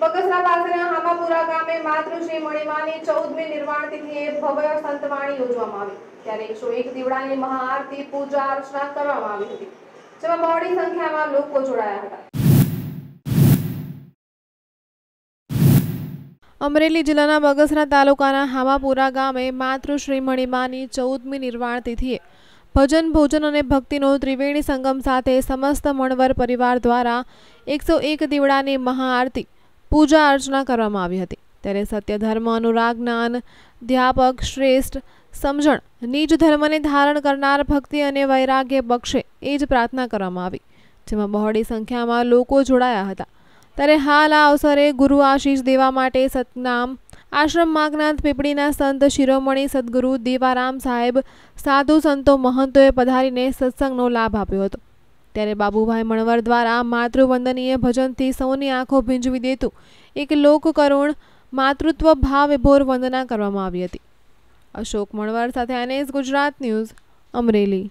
બગસરા પાસેના હામાપુરા ગામે માતૃ શ્રી મણિમાની 14મી નિર્વાણ તિથિએ ભવ્ય સંતવાણી યોજવામાં આવી ત્યારે 101 દીવડાની મહાઆરતી પૂજા અર્ચના કરવામાં આવી હતી જેમાં મોટી સંખ્યામાં લોકો જોડાયા હતા। અમરેલી જિલ્લાના બગસરા તાલુકાના હામાપુરા ગામે માતૃ શ્રી મણિમાની 14મી નિર્વાણ તિથિએ भजन भोजन और भक्ति त्रिवेणी संगम साथ समस्त मणवर परिवार द्वारा 101 दीवड़ा की महाआरती पूजा अर्चना करवामां आवी हती त्यारे सत्य धर्म अनुराग ज्ञान ध्यापक श्रेष्ठ समझण नीज धर्म ने धारण करनार भक्ति और वैराग्य बक्षे एज प्रार्थना करवामां आवी जेमां बहोळी संख्या में लोग जोड़ाया हता त्यारे हाल आ अवसरे गुरु आशीष देवा माटे सतनाम आश्रम मागनाथ पीपड़ीना संत शिरोमणि सद्गुरु देवाराम साहेब साधु संतो महंतोए पधारीने सत्संगनो लाभ आप्यो हतो त्यारे बाबूभाई मणवर द्वारा मातृवंदनीय भजनथी सौनी आँखों भींजवी देतुं एक लोककरुण मातृत्व भाव विभोर वंदना करवामां आवी हती। अशोक मणवर साथे NS गुजरात न्यूज अमरेली।